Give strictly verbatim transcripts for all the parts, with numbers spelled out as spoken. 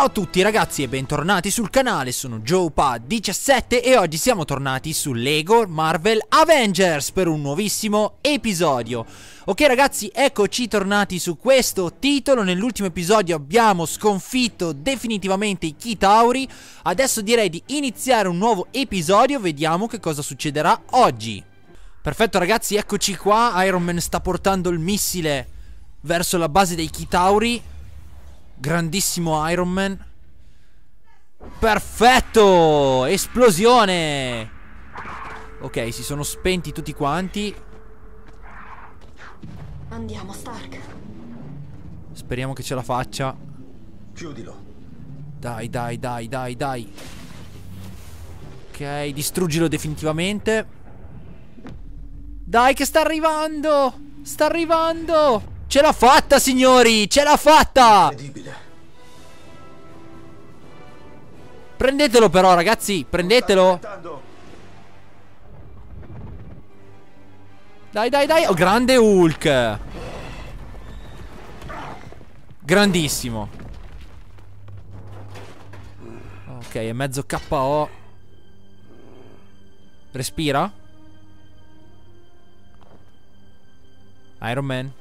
Ciao a tutti ragazzi e bentornati sul canale, sono JoePad diciassette e oggi siamo tornati su LEGO Marvel's Avengers per un nuovissimo episodio. Ok ragazzi, eccoci tornati su questo titolo. Nell'ultimo episodio abbiamo sconfitto definitivamente i Chitauri. Adesso direi di iniziare un nuovo episodio, vediamo che cosa succederà oggi. Perfetto ragazzi, eccoci qua, Iron Man sta portando il missile verso la base dei Chitauri. Grandissimo Iron Man. Perfetto. Esplosione. Ok, si sono spenti tutti quanti. Andiamo Stark. Speriamo che ce la faccia. Chiudilo. Dai dai dai dai dai. Ok, distruggilo definitivamente. Dai che sta arrivando. Sta arrivando. Ce l'ha fatta signori, ce l'ha fatta. Prendetelo però ragazzi, prendetelo. Dai dai dai, oh, grande Hulk. Grandissimo. Ok, è mezzo K O. Respira Iron Man.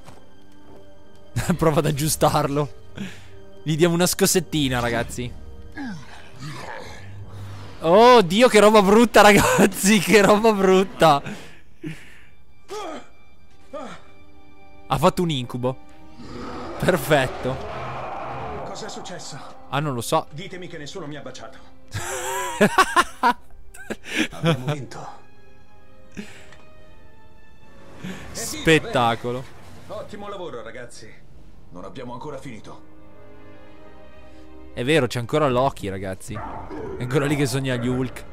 Prova ad aggiustarlo. Gli diamo una scossettina ragazzi. Oh dio che roba brutta ragazzi. Che roba brutta. Ha fatto un incubo. Perfetto. Cosa è successo? Ah non lo so. Ditemi che nessuno mi ha baciato. Abbiamo vinto. Spettacolo. Ottimo lavoro ragazzi. Non abbiamo ancora finito. È vero, c'è ancora Loki, ragazzi. È ancora lì che sogna gli Hulk.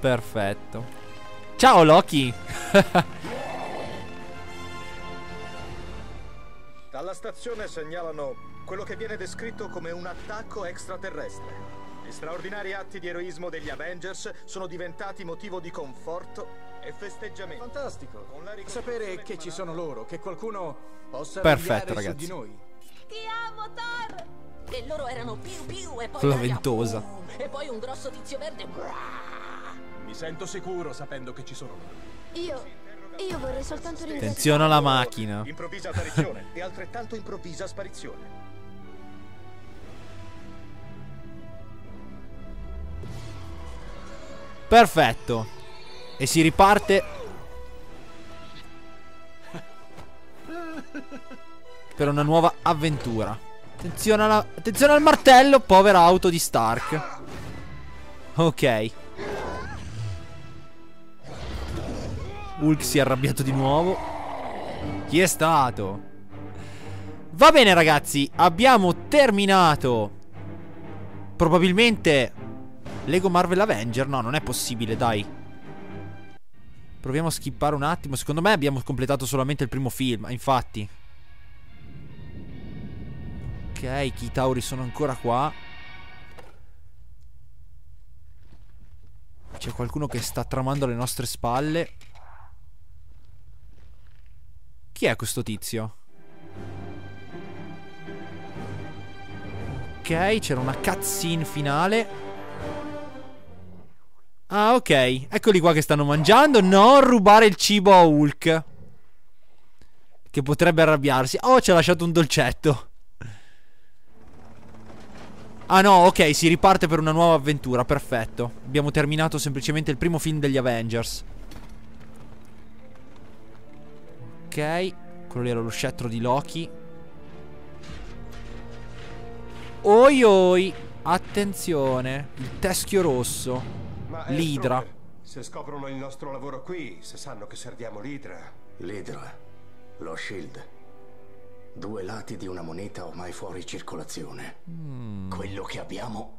Perfetto. Ciao Loki. Dalla stazione segnalano quello che viene descritto come un attacco extraterrestre. Gli straordinari atti di eroismo degli Avengers sono diventati motivo di conforto e festeggiamento. Fantastico. Sapere che ci sono loro, che qualcuno possa rimanere su di noi. Ti amo Thor. E loro erano più più e poi la ventosa. Boom, e poi un grosso tizio verde. Mi sento sicuro sapendo che ci sono loro. Io io vorrei soltanto ringraziare. Attenzione alla macchina. Improvvisa apparizione e altrettanto improvvisa sparizione. Perfetto. E si riparte per una nuova avventura. Attenzione, alla... Attenzione al martello, povera auto di Stark. Ok, Hulk si è arrabbiato di nuovo. Chi è stato? Va bene ragazzi, abbiamo terminato probabilmente Lego Marvel Avenger. No, non è possibile, dai. Proviamo a skippare un attimo. Secondo me abbiamo completato solamente il primo film. Infatti. Ok, i Chitauri sono ancora qua. C'è qualcuno che sta tramando alle nostre spalle. Chi è questo tizio? Ok, c'era una cutscene finale. Ah ok, eccoli qua che stanno mangiando. Non rubare il cibo a Hulk, che potrebbe arrabbiarsi. Oh, ci ha lasciato un dolcetto. Ah no, ok, si riparte per una nuova avventura. Perfetto, abbiamo terminato semplicemente il primo film degli Avengers. Ok, quello lì era lo scettro di Loki. Oi oi, attenzione, il Teschio Rosso. L'Hydra. Se scoprono il nostro lavoro qui, se sanno che serviamo l'Hydra. L'Hydra, lo Shield. Due lati di una moneta ormai fuori circolazione. Mm. Quello che abbiamo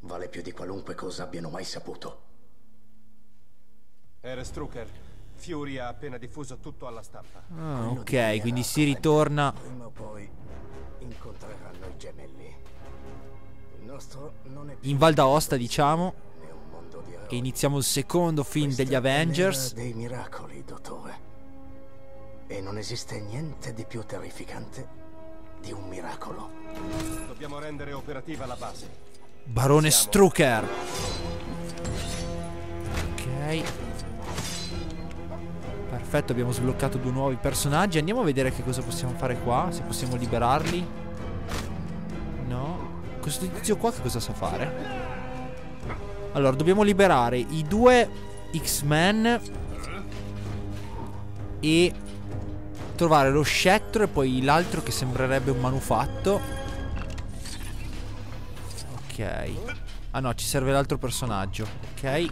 vale più di qualunque cosa abbiano mai saputo. Era Strucker. Fury ha appena diffuso tutto alla stampa. Ah, ok, quindi si ritorna. Prima o poi incontreranno i gemelli. In Val d'Aosta diciamo. E iniziamo il secondo film degli Avengers. Dei miracoli, dottore. E non esiste niente di più terrificante di un miracolo. Dobbiamo rendere operativa la base. Barone Siamo. Strucker. Ok. Perfetto, abbiamo sbloccato due nuovi personaggi. Andiamo a vedere che cosa possiamo fare qua. Se possiamo liberarli. No. Questo tizio qua che cosa sa fare? Allora, dobbiamo liberare i due X-Men e trovare lo scettro e poi l'altro che sembrerebbe un manufatto. Ok. Ah no, ci serve l'altro personaggio. Ok.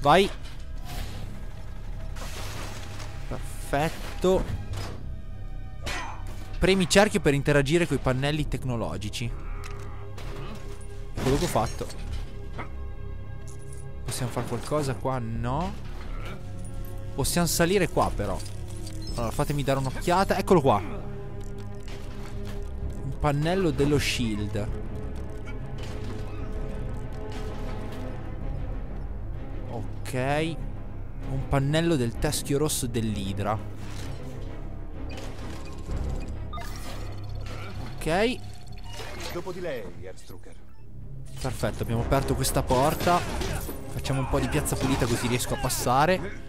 Vai. Perfetto. Premi cerchio per interagire con i pannelli tecnologici. Quello che ho fatto. Possiamo fare qualcosa qua? No. Possiamo salire qua però. Allora fatemi dare un'occhiata. Eccolo qua. Un pannello dello Shield. Ok. Un pannello del Teschio Rosso dell'Hydra. Ok. Dopo di lei, Strucker. Perfetto, abbiamo aperto questa porta. Facciamo un po' di piazza pulita così riesco a passare.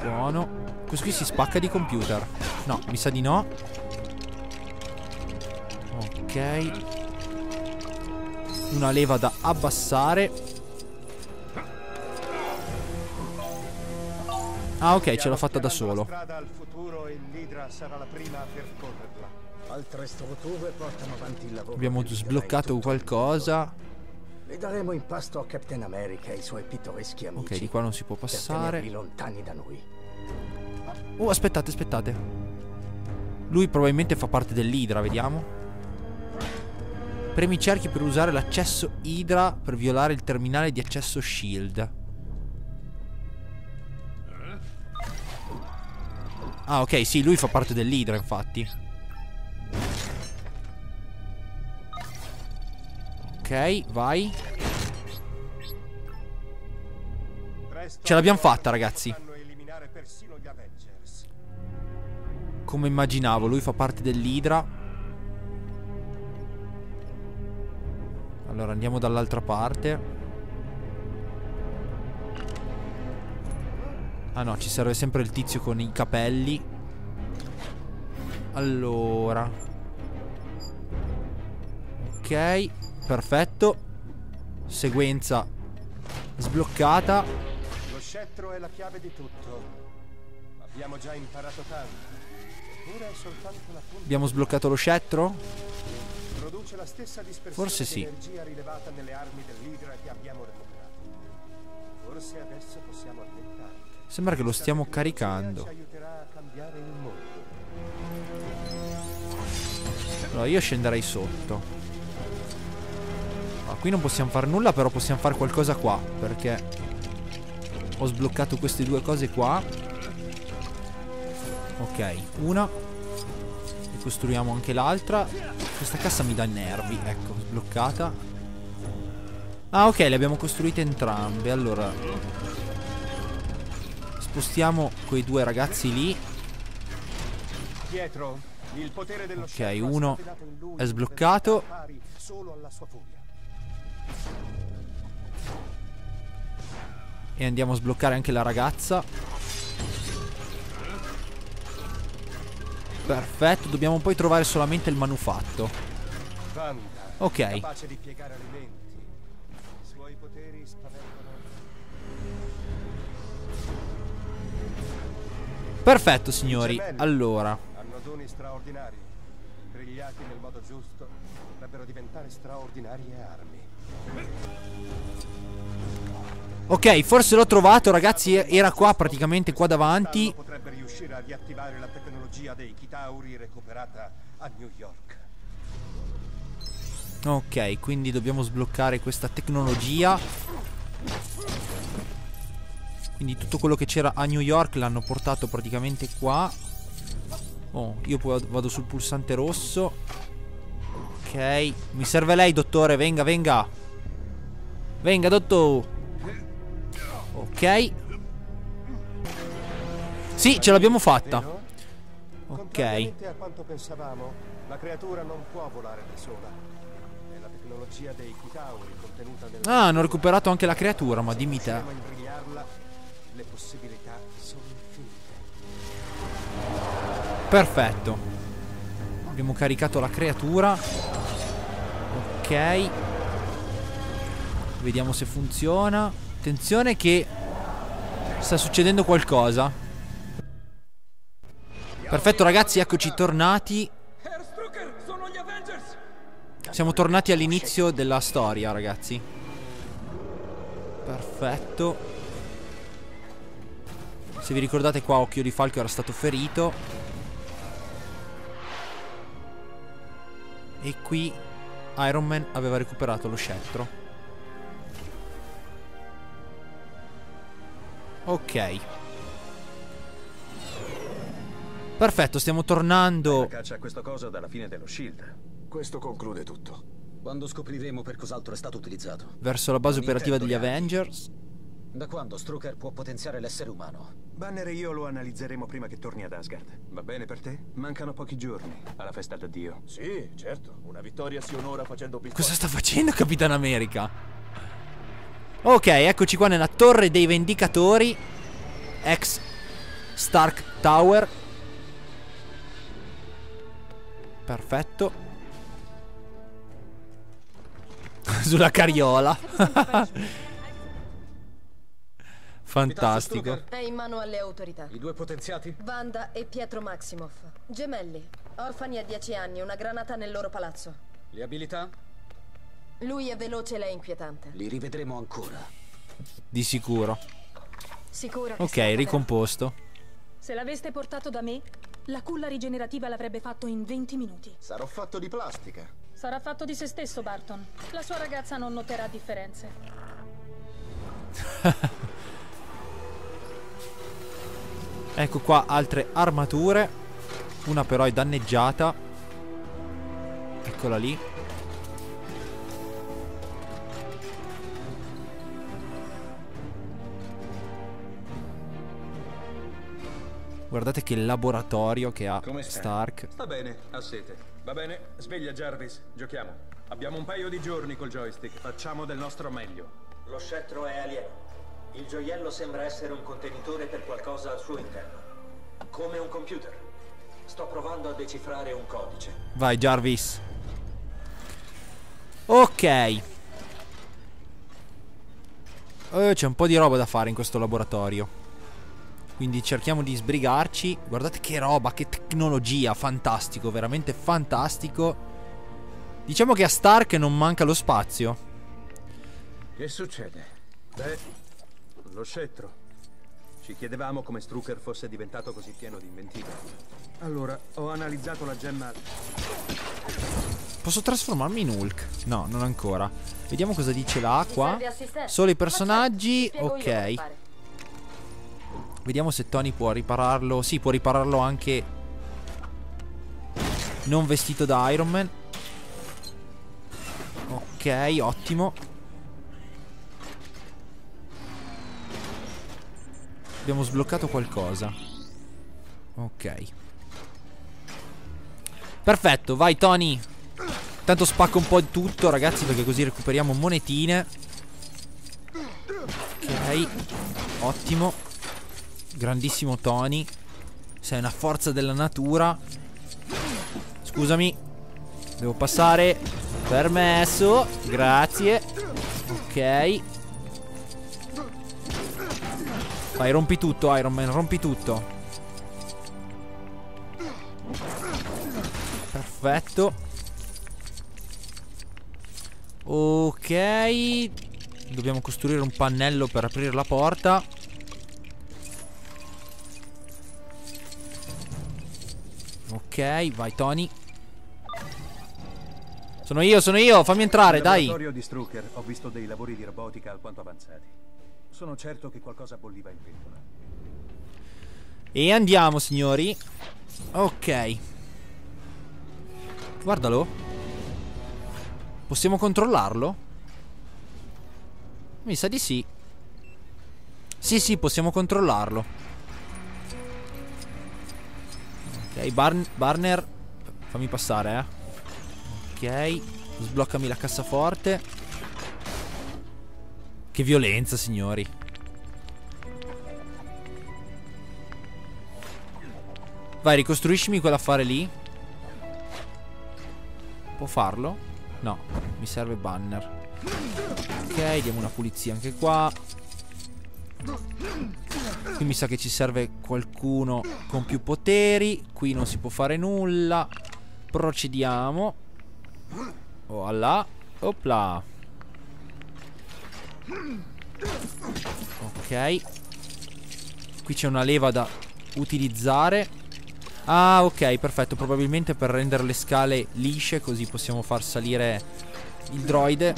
Buono. Questo qui si spacca di computer. No, mi sa di no. Ok. Una leva da abbassare. Ah, ok, ce l'ho fatta da solo. Abbiamo sbloccato qualcosa. Le daremo in pasto a Captain America e i suoi pittoreschi amici. Ok, di qua non si può passare. Lontani da noi. Oh, aspettate, aspettate. Lui probabilmente fa parte dell'Hydra, vediamo. Premi cerchi per usare l'accesso Hydra per violare il terminale di accesso Shield. Ah, ok, sì, lui fa parte dell'Hydra, infatti. Ok, vai. Ce l'abbiamo fatta, ragazzi. Come immaginavo, lui fa parte dell'Hydra. Allora andiamo dall'altra parte. Ah no, ci serve sempre il tizio con i capelli. Allora. Ok. Perfetto. Sequenza sbloccata. Lo scettro è la chiave di tutto. Abbiamo già imparato tanto. Eppure è soltanto la punta. Abbiamo sbloccato lo scettro? Produce la stessa dispersione. Forse sì. Energia rilevata nelle armi dell'Hydra che abbiamo recuperato. Forse adesso possiamo allentare. Sembra che lo stiamo caricando. Ci aiuterà a cambiare il mondo. Allora io scenderei sotto. Qui non possiamo fare nulla, però possiamo fare qualcosa qua, perché ho sbloccato queste due cose qua. Ok, una. E costruiamo anche l'altra. Questa cassa mi dà nervi, ecco, sbloccata. Ah, ok, le abbiamo costruite entrambe. Allora spostiamo quei due ragazzi lì. Ok, uno è sbloccato. E andiamo a sbloccare anche la ragazza. Perfetto, dobbiamo poi trovare solamente il manufatto. Ok. Perfetto, signori. Allora, hanno doni straordinari. Grigliati nel modo giusto, potrebbero diventare straordinarie armi. Ok, forse l'ho trovato, ragazzi. Era qua, praticamente qua davanti. Potrebbe riuscire a riattivare la tecnologia dei Chitauri recuperata a New York. Ok, quindi dobbiamo sbloccare questa tecnologia. Quindi tutto quello che c'era a New York l'hanno portato praticamente qua. Oh, io poi vado sul pulsante rosso. Ok, mi serve lei, dottore. Venga, venga. Venga, dottore. Ok. Sì, ce l'abbiamo fatta. Ok. A quanto pensavamo, la creatura non può volare da sola. È la tecnologia dei Chitauri contenuta nel... Ah, hanno recuperato anche la creatura, ma dimmi te. Le possibilità sono infinite. Perfetto. Abbiamo caricato la creatura. Ok. Vediamo se funziona. Attenzione che sta succedendo qualcosa. Perfetto ragazzi, eccoci tornati. Siamo tornati all'inizio della storia ragazzi. Perfetto. Se vi ricordate qua Occhio di Falco era stato ferito. E qui Iron Man aveva recuperato lo scettro. Ok. Perfetto, stiamo tornando. Caccia questo coso dalla fine dello Shield. Questo conclude tutto. Quando scopriremo per cos'altro è stato utilizzato. Verso la base operativa degli Avengers. Da quando Strucker può potenziare l'essere umano? Banner e io lo analizzeremo prima che torni ad Asgard. Va bene per te? Mancano pochi giorni alla festa d'addio. Sì, certo. Una vittoria si onora facendo piccolo. Cosa sta facendo Capitan America? Ok, eccoci qua nella torre dei Vendicatori, ex Stark Tower. Perfetto. Sulla carriola. Fantastico. È in mano alle autorità. I due potenziati? Wanda e Pietro Maximoff. Gemelli, orfani a dieci anni, una granata nel loro palazzo. Le abilità? Lui è veloce e lei è inquietante. Li rivedremo ancora. Di sicuro. Sicura. Ok, ricomposto. Se l'aveste portato da me, la culla rigenerativa l'avrebbe fatto in venti minuti. Sarò fatto di plastica. Sarà fatto di se stesso, Barton. La sua ragazza non noterà differenze. Ecco qua altre armature. Una però è danneggiata. Eccola lì. Guardate che laboratorio che ha Stark. Sta bene, ha sete. Va bene, sveglia Jarvis, giochiamo. Abbiamo un paio di giorni col joystick, facciamo del nostro meglio. Lo scettro è alieno. Il gioiello sembra essere un contenitore per qualcosa al suo interno. Come un computer. Sto provando a decifrare un codice. Vai Jarvis. Ok. Eh, c'è un po' di roba da fare in questo laboratorio. Quindi cerchiamo di sbrigarci. Guardate che roba, che tecnologia. Fantastico, veramente fantastico. Diciamo che a Stark non manca lo spazio. Che succede? Beh, lo scettro. Ci chiedevamo come Strucker fosse diventato così pieno di inventiva. Allora, ho analizzato la gemma. Posso trasformarmi in Hulk? No, non ancora. Vediamo cosa dice là, qua. Solo i personaggi. Ok. Vediamo se Tony può ripararlo. Sì, può ripararlo anche non vestito da Iron Man. Ok, ottimo. Abbiamo sbloccato qualcosa. Ok. Perfetto, vai Tony. Tanto spacco un po' di tutto ragazzi, perché così recuperiamo monetine. Ok, ottimo. Grandissimo Tony. Sei una forza della natura. Scusami, devo passare. Permesso. Grazie. Ok. Vai, rompi tutto Iron Man, rompi tutto. Perfetto. Ok. Dobbiamo costruire un pannello per aprire la porta. Ok, vai Tony. Sono io, sono io, fammi entrare, dai. Nel laboratorio di Strucker ho visto dei lavori di robotica alquanto avanzati. Sono certo che qualcosa bolliva in pentola. E andiamo, signori. Ok. Guardalo. Possiamo controllarlo? Mi sa di sì. Sì, sì, possiamo controllarlo. Ok, Barn Barner, fammi passare, eh. Ok, sbloccami la cassaforte. Che violenza, signori. Vai, ricostruiscimi quell'affare lì. Può farlo? No, mi serve Banner. Ok, diamo una pulizia anche qua. Qui mi sa che ci serve qualcuno con più poteri. Qui non si può fare nulla. Procediamo. Voilà. Opla. Ok. Qui c'è una leva da utilizzare. Ah, ok, perfetto. Probabilmente per rendere le scale lisce, così possiamo far salire il droide.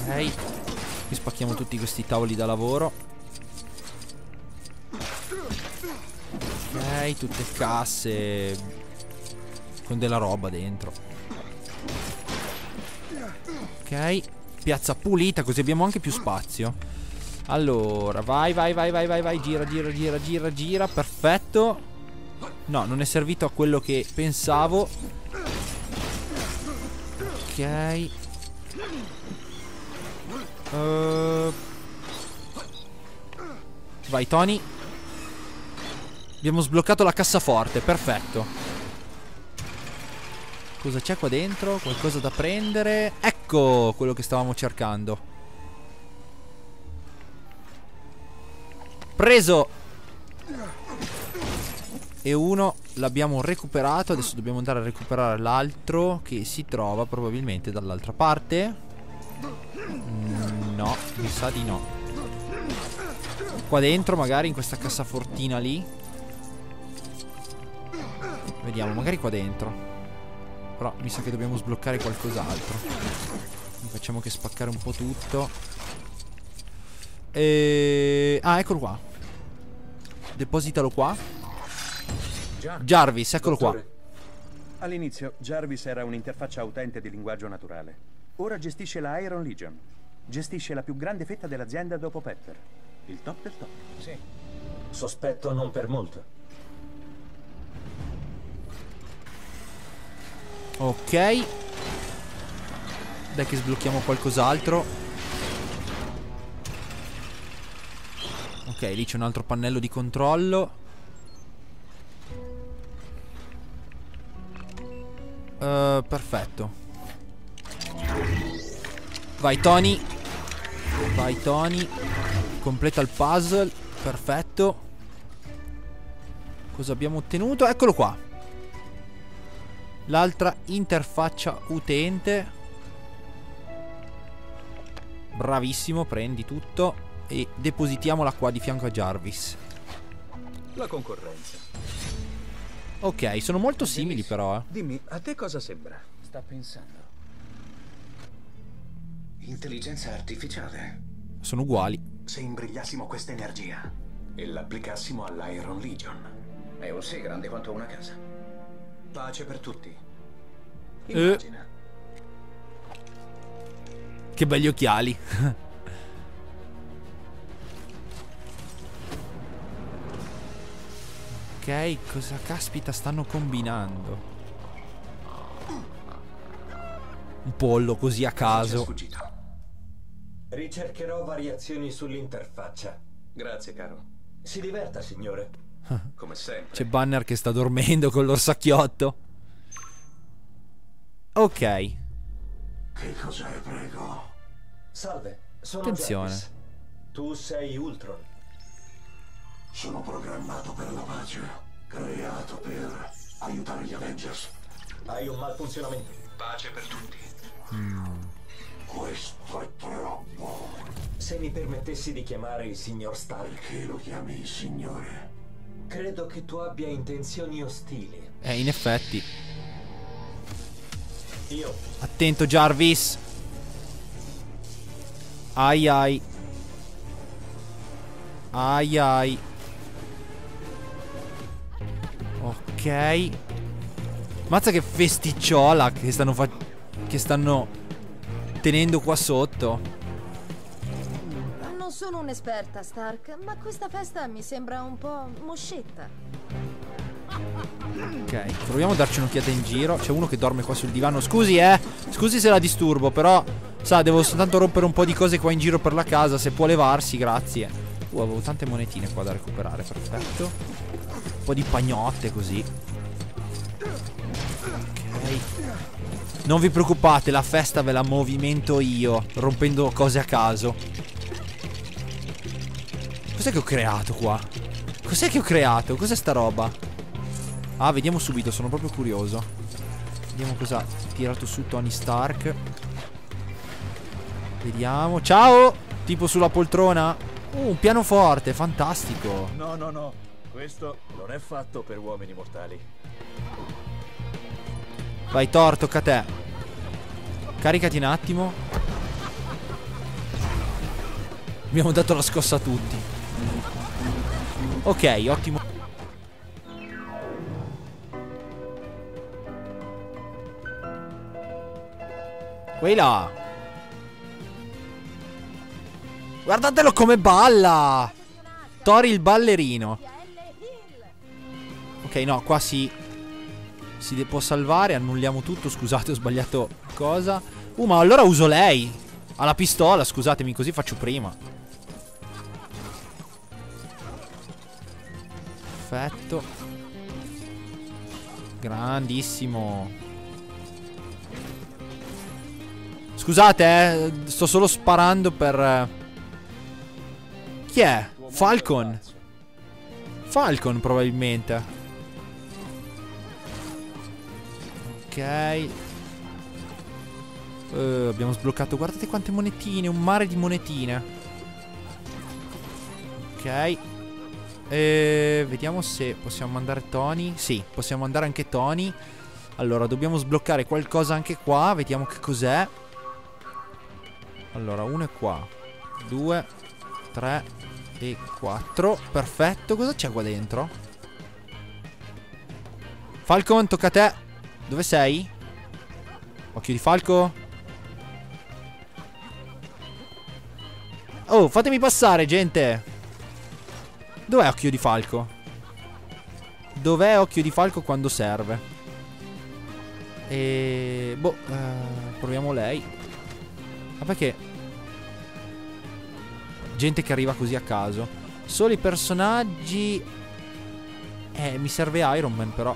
Ok. Qui spacchiamo tutti questi tavoli da lavoro. Ok, tutte casse con della roba dentro. Ok. Piazza pulita, così abbiamo anche più spazio. Allora, vai, vai, vai, vai, vai, vai, gira, gira, gira, gira, gira, perfetto. No, non è servito a quello che pensavo. Ok. uh. Vai, Tony. Abbiamo sbloccato la cassaforte, perfetto. Cosa c'è qua dentro? Qualcosa da prendere? Ecco quello che stavamo cercando. Preso. E uno l'abbiamo recuperato. Adesso dobbiamo andare a recuperare l'altro, che si trova probabilmente dall'altra parte. No, mi sa di no. Qua dentro, magari in questa cassafortina lì. Vediamo, magari qua dentro. Però mi sa che dobbiamo sbloccare qualcos'altro. Non facciamo che spaccare un po' tutto. E... ah, eccolo qua. Depositalo qua. Jarvis, eccolo qua. All'inizio Jarvis era un'interfaccia utente di linguaggio naturale. Ora gestisce la Iron Legion. Gestisce la più grande fetta dell'azienda dopo Pepper. Il top del top. Sì. Sospetto non per molto. Ok. Dai che sblocchiamo qualcos'altro. Ok, lì c'è un altro pannello di controllo. uh, Perfetto. Vai, Tony. Vai, Tony. Completa il puzzle. Perfetto. Cosa abbiamo ottenuto? Eccolo qua. L'altra interfaccia utente. Bravissimo, prendi tutto. E depositiamola qua di fianco a Jarvis. La concorrenza. Ok, sono molto simili, dimmi, però eh. Dimmi, a te cosa sembra? Sta pensando. Intelligenza artificiale. Sono uguali. Se imbrigliassimo questa energia e l'applicassimo all'Iron Legion. È un sé grande quanto una casa. Pace per tutti. Immagina. eh. Che belli occhiali. Ok, cosa caspita stanno combinando? Un pollo così a caso. Ricercherò variazioni sull'interfaccia. Grazie, caro. Si diverta, signore. Come sempre. C'è Banner che sta dormendo con l'orsacchiotto. Ok. Che cos'è, prego? Salve, sono Attenzione. Jarvis. Tu sei Ultron. Sono programmato per la pace, creato per aiutare gli Avengers. Hai un malfunzionamento. Pace per tutti. Mm. Questo è troppo. Se mi permettessi di chiamare il signor Stark. Perché lo chiami il signore? Credo che tu abbia intenzioni ostili. Eh, in effetti. Io. Attento, Jarvis. Ai ai. Ai ai. Ok. Mazza che festicciola che stanno fa che stanno tenendo qua sotto. Non sono un'esperta, Stark, ma questa festa mi sembra un po' moscetta. Ok, proviamo a darci un'occhiata in giro. C'è uno che dorme qua sul divano. Scusi eh, scusi se la disturbo, però sa, devo soltanto rompere un po' di cose qua in giro per la casa. Se può levarsi, grazie. Uh, avevo tante monetine qua da recuperare, perfetto. Un po' di pagnotte così. Ok, non vi preoccupate, la festa ve la movimento io, rompendo cose a caso. Cos'è che ho creato qua? Cos'è che ho creato? Cos'è sta roba? Ah, vediamo subito, sono proprio curioso. Vediamo cosa ha tirato su Tony Stark. Vediamo. Ciao! Tipo sulla poltrona. Uh, un pianoforte, fantastico. No, no, no. Questo non è fatto per uomini mortali. Vai Thor, tocca a te. Caricati un attimo. Abbiamo dato la scossa a tutti. Ok, ottimo. Quella. Guardatelo come balla. Thor il ballerino. Ok, no, qua si... si può salvare, annulliamo tutto. Scusate, ho sbagliato cosa. Uh, ma allora uso lei. Ha la pistola, scusatemi, così faccio prima. Perfetto. Grandissimo. Scusate, eh, sto solo sparando per... Chi è? Falcon. Falcon probabilmente. Ok, uh, abbiamo sbloccato. Guardate quante monetine. Un mare di monetine. Ok, uh, vediamo se possiamo mandare Tony. Sì, possiamo mandare anche Tony. Allora, dobbiamo sbloccare qualcosa anche qua. Vediamo che cos'è. Allora, uno è qua, due, tre e quattro. Perfetto. Cosa c'è qua dentro? Falcon, tocca a te. Dove sei? Occhio di Falco. Oh, fatemi passare, gente. Dov'è Occhio di Falco? Dov'è Occhio di Falco quando serve? E... boh, uh, proviamo lei. Ma perché? Gente che arriva così a caso. Solo i personaggi... Eh, mi serve Iron Man però.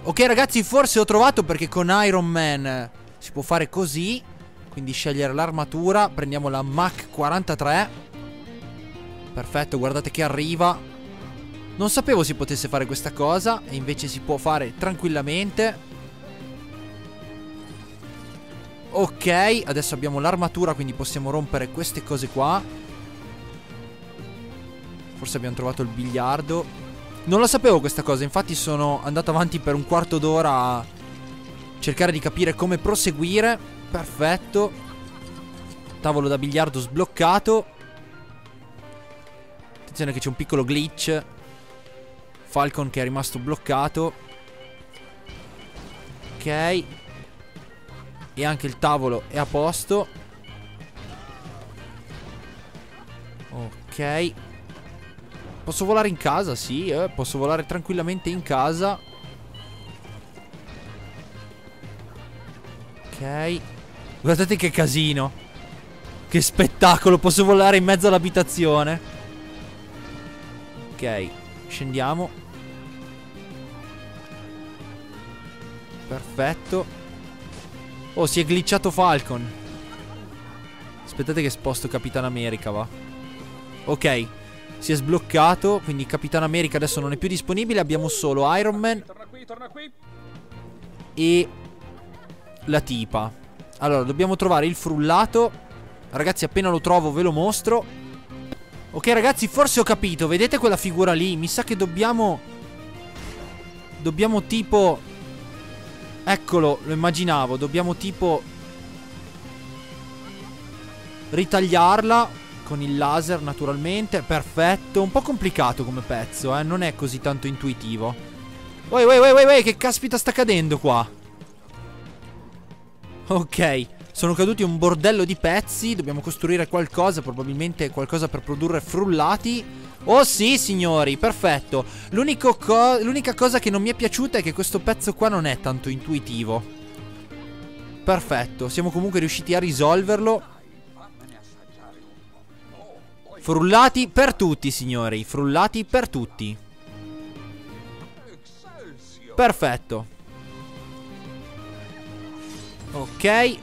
Ok ragazzi, forse ho trovato, perché con Iron Man si può fare così. Quindi scegliere l'armatura. Prendiamo la Mach quarantatré. Perfetto, guardate che arriva. Non sapevo si potesse fare questa cosa, e invece si può fare tranquillamente. Ok, adesso abbiamo l'armatura, quindi possiamo rompere queste cose qua. Forse abbiamo trovato il biliardo. Non la sapevo questa cosa, infatti sono andato avanti per un quarto d'ora a cercare di capire come proseguire. Perfetto. Tavolo da biliardo sbloccato. Attenzione che c'è un piccolo glitch. Falcon che è rimasto bloccato. Ok. E anche il tavolo è a posto. Ok. Posso volare in casa? Sì, eh, posso volare tranquillamente in casa. Ok. Guardate che casino. Che spettacolo, posso volare in mezzo all'abitazione. Ok, scendiamo. Perfetto. Oh, si è glitchato Falcon. Aspettate che sposto Capitan America, va. Ok. Si è sbloccato, quindi Capitan America adesso non è più disponibile. Abbiamo solo Iron Man. Torna qui, torna qui. E la tipa. Allora, dobbiamo trovare il frullato. Ragazzi, appena lo trovo ve lo mostro. Ok ragazzi, forse ho capito. Vedete quella figura lì? Mi sa che dobbiamo... Dobbiamo tipo... Eccolo, lo immaginavo. Dobbiamo tipo... ritagliarla con il laser naturalmente. Perfetto. Un po' complicato come pezzo, eh. Non è così tanto intuitivo. Uè uè uè uè, che caspita sta cadendo qua. Ok, sono caduti un bordello di pezzi. Dobbiamo costruire qualcosa, probabilmente qualcosa per produrre frullati. Oh sì signori, perfetto. L'unico co- l'unica cosa che non mi è piaciuta è che questo pezzo qua non è tanto intuitivo. Perfetto, siamo comunque riusciti a risolverlo. Frullati per tutti signori, frullati per tutti. Perfetto. Ok,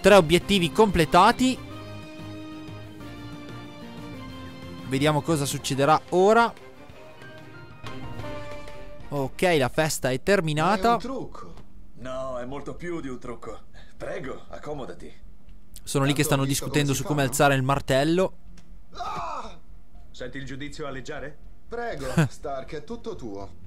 tre obiettivi completati. Vediamo cosa succederà ora. Ok, la festa è terminata. È un trucco. No, è molto più di un trucco. Prego, accomodati. Sono lì che stanno discutendo su come alzare il martello. Senti il giudizio aleggiare? Prego, Stark, è tutto tuo.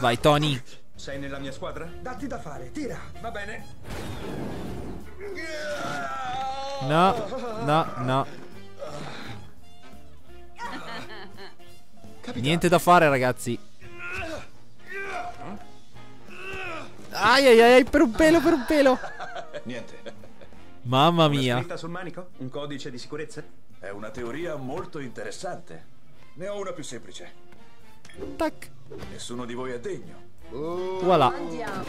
Vai, Tony. Sei nella mia squadra? Datti da fare, tira. Va bene. No, no, no. Capitano. Niente da fare, ragazzi. Ai ai ai, per un pelo, per un pelo. Niente. Mamma mia. Una scritta sul manico? Un codice di sicurezza? È una teoria molto interessante. Ne ho una più semplice. Tac. Nessuno di voi è degno. Oh. Voilà. Andiamo.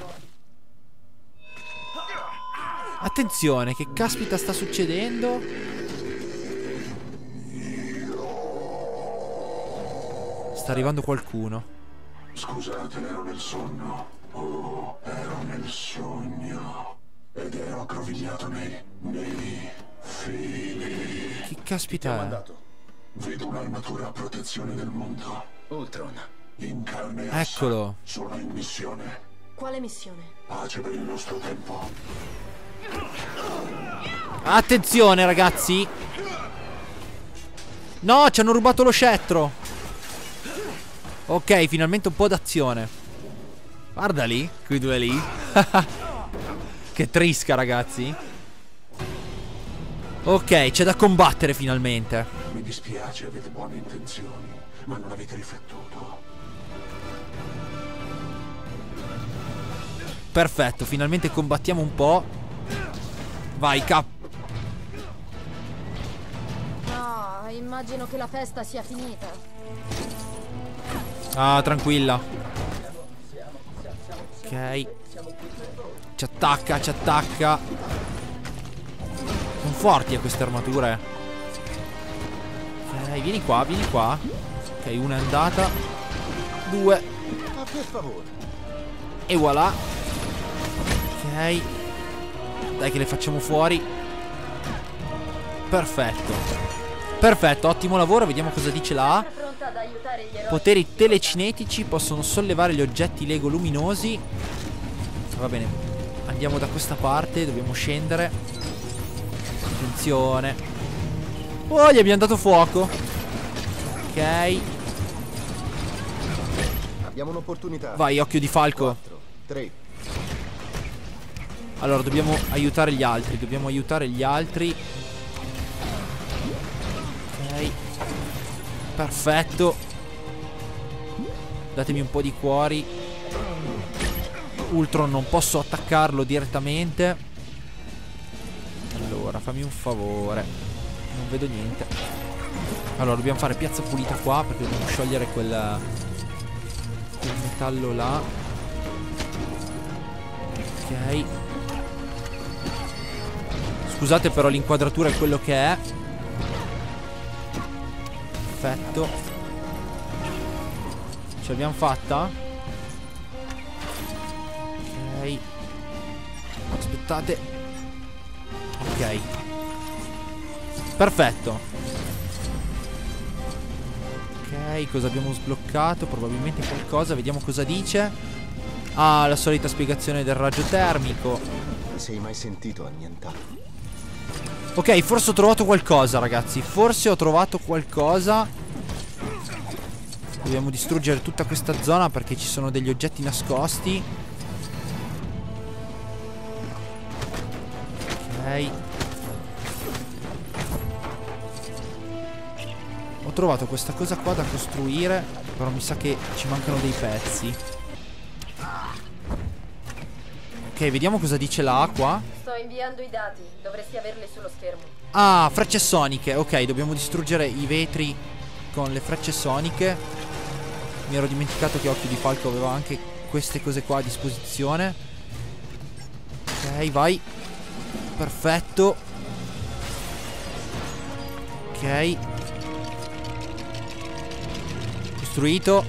Attenzione, che caspita sta succedendo? Sta arrivando qualcuno. Scusate, ero nel sonno. Oh, ero nel sogno ed ero aggrovigliato nei, nei fili. Che caspita è? Vedo un'armatura a protezione del mondo. Ultron. In carne e ossa. Eccolo. Sono in missione. Quale missione? Pace per il nostro tempo. Attenzione ragazzi. No, ci hanno rubato lo scettro. Ok, finalmente un po' d'azione. Guarda lì, quei due lì. Che trisca, ragazzi. Ok, c'è da combattere finalmente. Mi dispiace, avete buone intenzioni, ma non avete riflettuto. Perfetto, finalmente combattiamo un po'. Vai, cap. Ah, immagino che la festa sia finita. Ah, tranquilla. Ok. Ci attacca, ci attacca. Sono forti a queste armature. Ok, vieni qua, vieni qua. Ok, una è andata. Due. E voilà. Ok. Dai che le facciamo fuori. Perfetto. Perfetto, ottimo lavoro. Vediamo cosa dice la A. Poteri telecinetici, possono sollevare gli oggetti Lego luminosi. Va bene, andiamo da questa parte, dobbiamo scendere. Attenzione. Oh, gli abbiamo dato fuoco. Ok. Abbiamo un'opportunità. Vai, Occhio di Falco. quattro, tre. Allora, dobbiamo aiutare gli altri, dobbiamo aiutare gli altri. Ok. Perfetto. Datemi un po' di cuori. Ultron non posso attaccarlo direttamente. Allora fammi un favore. Non vedo niente. Allora dobbiamo fare piazza pulita qua, perché dobbiamo sciogliere quel, quel metallo là. Ok. Scusate però l'inquadratura è quello che è. Perfetto. Ce l'abbiamo fatta? Ok. Aspettate. Ok. Perfetto. Ok, cosa abbiamo sbloccato? Probabilmente qualcosa, vediamo cosa dice. Ah, la solita spiegazione del raggio termico. Non sei mai sentito annientato? Ok, forse ho trovato qualcosa, ragazzi. Forse ho trovato qualcosa. Dobbiamo distruggere tutta questa zona perché ci sono degli oggetti nascosti. Ok. Ho trovato questa cosa qua da costruire, però mi sa che ci mancano dei pezzi. Ok, vediamo cosa dice la A qua. Sto inviando i dati, dovresti averli sullo schermo. Ah, frecce soniche. Ok, dobbiamo distruggere i vetri con le frecce soniche. Mi ero dimenticato che Occhio di Falco aveva anche queste cose qua a disposizione. Ok, vai. Perfetto. Ok. Costruito.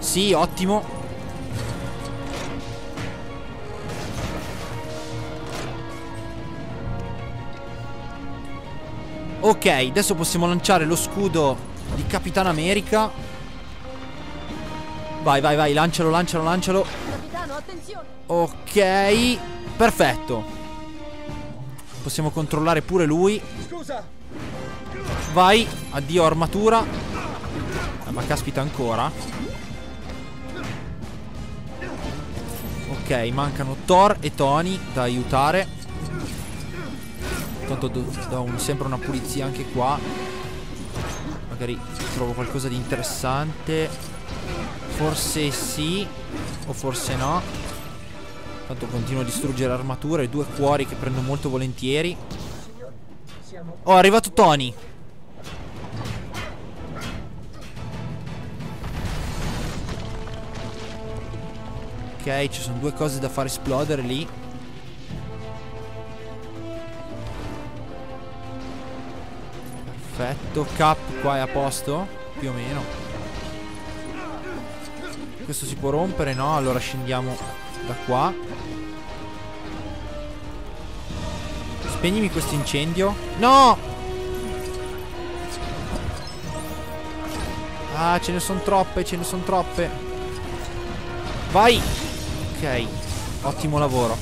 Sì, ottimo. Ok, adesso possiamo lanciare lo scudo di Capitano America. Vai, vai, vai, lancialo, lancialo, lancialo. Capitano, attenzione. Ok, perfetto. Possiamo controllare pure lui. Scusa. Vai, addio armatura. Ah, ma caspita ancora. Ok, mancano Thor e Tony da aiutare. Tanto do, do un, sempre una pulizia anche qua. Magari trovo qualcosa di interessante. Forse sì, o forse no. Tanto continuo a distruggere armature. Due cuori che prendo molto volentieri. Oh, è arrivato Tony. Ok, ci sono due cose da far esplodere lì. Perfetto, Cap qua è a posto? Più o meno. Questo si può rompere, no? Allora scendiamo da qua. Spegnimi questo incendio. No! Ah, ce ne sono troppe, ce ne sono troppe. Vai! Ok, ottimo lavoro.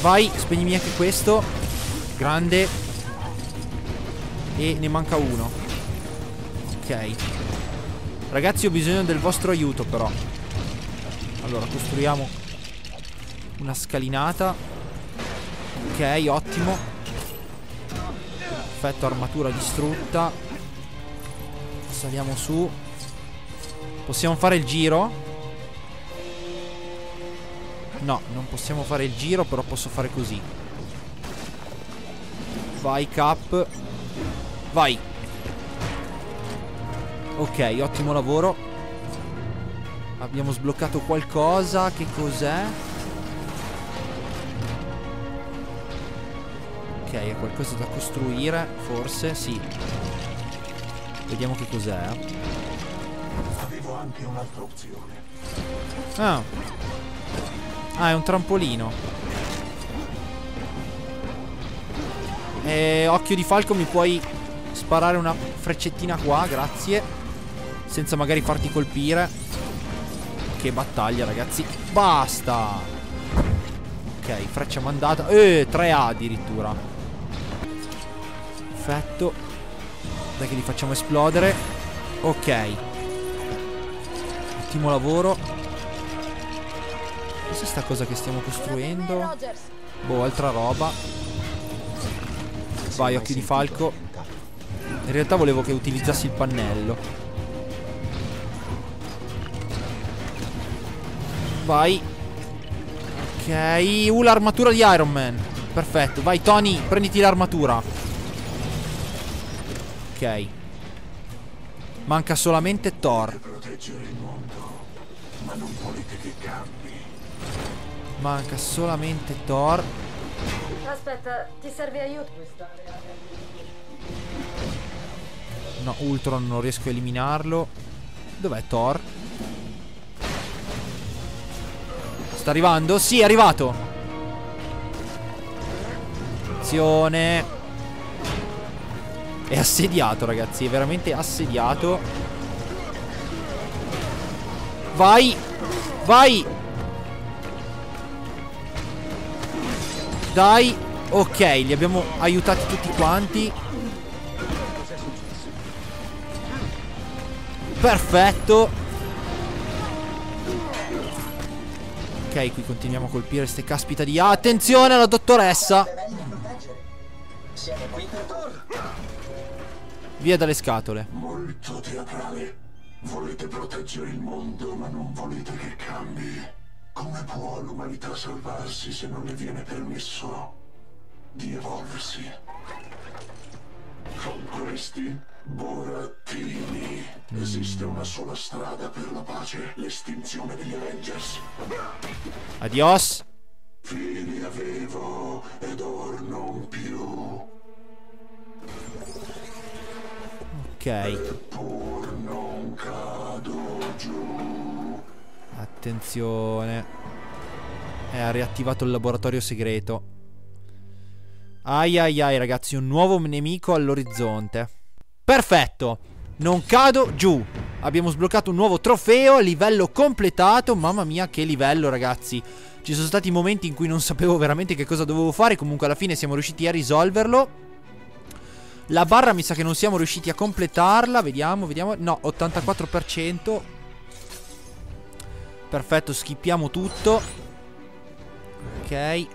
Vai, spegnimi anche questo. Grande. E ne manca uno. Ok. Ragazzi, ho bisogno del vostro aiuto però. Allora costruiamo una scalinata. Ok, ottimo. Perfetto, armatura distrutta. Saliamo su. Possiamo fare il giro? No, non possiamo fare il giro. Però posso fare così. Vai Cap. Vai. Ok, ottimo lavoro. Abbiamo sbloccato qualcosa. Che cos'è? Ok, è qualcosa da costruire. Forse, sì. Vediamo che cos'è. Avevo anche un'altra opzione. Ah. Ah, è un trampolino. Eh, Occhio di Falco, mi puoi sparare una freccettina qua, grazie. Senza magari farti colpire. Che battaglia, ragazzi. Basta. Ok, freccia mandata. Eh, tre A addirittura. Perfetto. Dai che li facciamo esplodere. Ok. Ottimo lavoro. Cos'è sta cosa che stiamo costruendo? Boh, altra roba. Vai, Occhio di Falco. In realtà volevo che utilizzassi il pannello. Vai. Ok. Uh, l'armatura di Iron Man. Perfetto. Vai, Tony, prenditi l'armatura. Ok. Manca solamente Thor. Manca solamente Thor. Aspetta, ti serve aiuto? No, Ultron non riesco a eliminarlo. Dov'è Thor? Sta arrivando? Sì, è arrivato. Azione. È assediato, ragazzi. È veramente assediato. Vai. Vai. Dai. Ok, li abbiamo aiutati tutti quanti. Perfetto. Ok, qui continuiamo a colpire ste caspita di... Ah, attenzione alla dottoressa. Via dalle scatole. Molto teatrale. Volete proteggere il mondo, ma non volete che cambi. Come può l'umanità salvarsi se non le viene permesso di evolversi? Con questi borattini esiste una sola strada per la pace, l'estinzione degli Avengers. Adios. Figli avevo ed or non più. Ok. Eppur non cado giù. Attenzione. Eh, ha riattivato il laboratorio segreto. Ai ai ai ragazzi, un nuovo nemico all'orizzonte. Perfetto. Non cado giù. Abbiamo sbloccato un nuovo trofeo, livello completato. Mamma mia che livello ragazzi. Ci sono stati momenti in cui non sapevo veramente che cosa dovevo fare. Comunque alla fine siamo riusciti a risolverlo. La barra mi sa che non siamo riusciti a completarla. Vediamo, vediamo. No, ottantaquattro per cento. Perfetto, schippiamo tutto. Ok.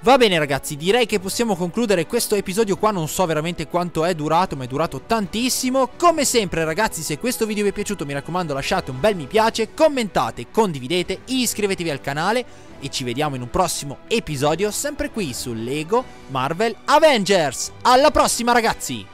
Va bene ragazzi, direi che possiamo concludere questo episodio qua. Non so veramente quanto è durato, ma è durato tantissimo. Come sempre ragazzi, se questo video vi è piaciuto mi raccomando lasciate un bel mi piace, commentate, condividete, iscrivetevi al canale e ci vediamo in un prossimo episodio sempre qui su LEGO Marvel Avengers. Alla prossima ragazzi!